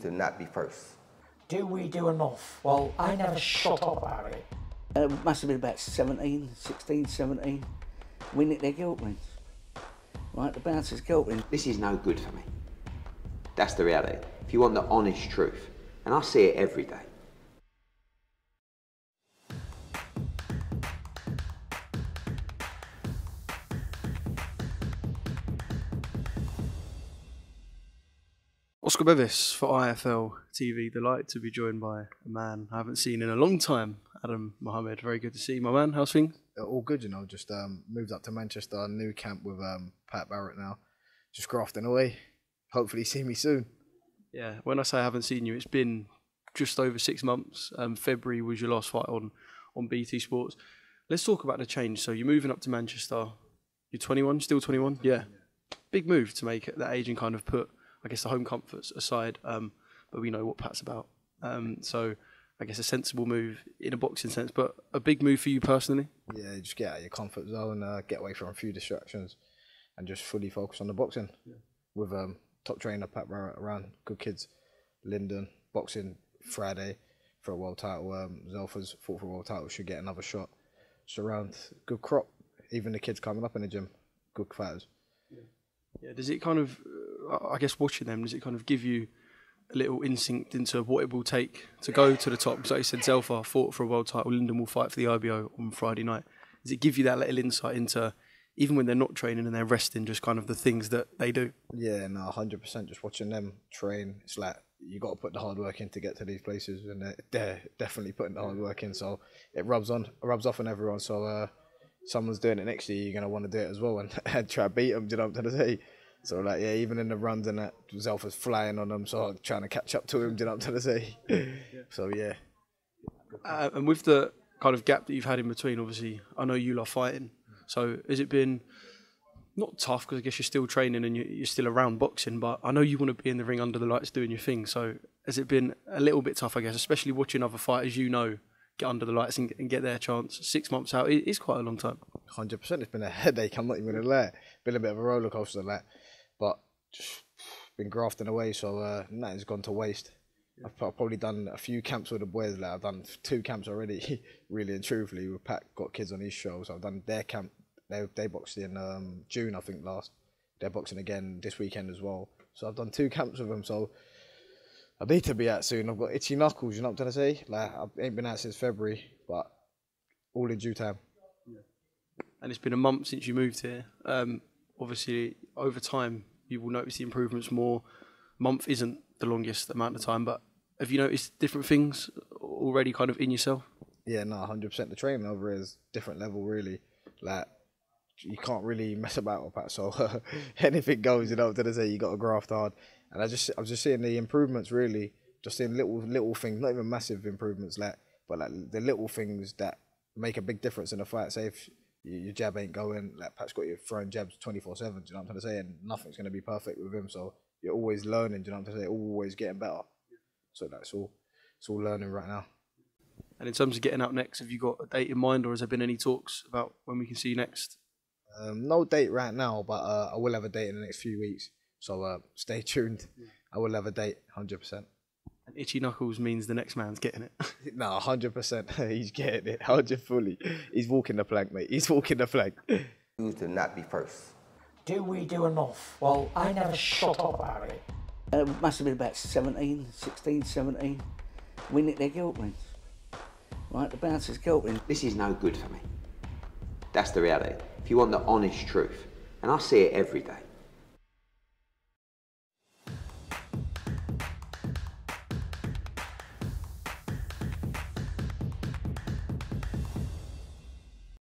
choose to not be first. Do we do enough? Well, I never shut up about it. It must have been about 17, 16, 17. We nicked their gilt rings. Right, the bouncer's gilt ring. This is no good for me. That's the reality. If you want the honest truth, and I see it every day. Oscar Bevis for IFL TV. Delight to be joined by a man I haven't seen in a long time, Adam Mohamed. Very good to see you, my man. How's things? All good, you know. Just moved up to Manchester, new camp with Pat Barrett now. Just grafting away. Hopefully see me soon. Yeah, when I say I haven't seen you, it's been just over 6 months. February was your last fight on BT Sports. Let's talk about the change. So you're moving up to Manchester. You're 21, still 21? Yeah. Big move to make at that age and kind of put, I guess, the home comforts aside, but we know what Pat's about. So I guess a sensible move in a boxing sense, but a big move for you personally? Yeah, just get out of your comfort zone, get away from a few distractions and just fully focus on the boxing. Yeah. With top trainer Pat Barrett around, good kids, Lyndon, boxing Friday for a world title. Zelfa's fought for a world title, should get another shot. Surround, good crop, even the kids coming up in the gym, good fighters. Yeah. Yeah, does it kind of, I guess watching them, does it kind of give you a little instinct into what it will take to go to the top? So you said Zelfa fought for a world title, Lyndon will fight for the IBO on Friday night. Does it give you that little insight into, even when they're not training and they're resting, just kind of the things that they do? Yeah, no, 100%. Just watching them train, it's like you got to put the hard work in to get to these places, and they're definitely putting the hard work in. So it rubs off on everyone. So someone's doing it next year, you're going to want to do it as well and try to beat them, do you know what I'm trying to say? So, like, yeah, even in the runs and that, Zelfa's flying on them, so I'm trying to catch up to him, do you know what I'm trying to say? Yeah. So, yeah. And with the kind of gap that you've had in between, obviously, I know you love fighting. So, has it been, not tough, because I guess you're still training and you're still around boxing, but I know you want to be in the ring under the lights doing your thing. So, has it been a little bit tough, I guess, especially watching other fighters, you know, get under the lights and get their chance? 6 months out, it is quite a long time. 100%, it's been a headache, I'm not even going to lie. Been a bit of a roller coaster, like, but just been grafting away, so nothing's gone to waste. Yeah. I've probably done a few camps with the boys, like, I've done 2 camps already, really and truthfully. With Pat, got kids on his show, so I've done their camp. They boxed in June, I think, last. They're boxing again this weekend as well. So I've done 2 camps with them, so I need to be out soon. I've got itchy knuckles, you know what I'm trying to say? Like, I ain't been out since February, but all in due time. Yeah. And it's been a month since you moved here. Obviously, over time, you will notice the improvements more. Month isn't the longest amount of time, but have you noticed different things already kind of in yourself? Yeah, no, 100%. The training over here is different level, really. Like, you can't really mess about with that, so anything goes, you know what I'm trying to say? You got to graft hard. And I was just seeing the improvements, really, just seeing little things, not even massive improvements, like, but like the little things that make a big difference in a fight. Say if your jab ain't going, like Pat's got you throwing jabs 24/7, do you know what I'm trying to say? And nothing's going to be perfect with him, so you're always learning, do you know what I'm trying to say? Always getting better. So that's all, it's all learning right now. And in terms of getting out next, have you got a date in mind, or has there been any talks about when we can see you next? No date right now, but I will have a date in the next few weeks. So stay tuned. Yeah. I will have a date, 100%. And itchy knuckles means the next man's getting it. No, 100%. He's getting it, 100% fully. He's walking the plank, mate. He's walking the plank. You need to not be first. Do we do enough? Well, I never shut up about it. It must have been about 17, 16, 17. We nicked their gilt rings. Right, the bouncer's gilt ring. This is no good for me. That's the reality. If you want the honest truth, and I see it every day.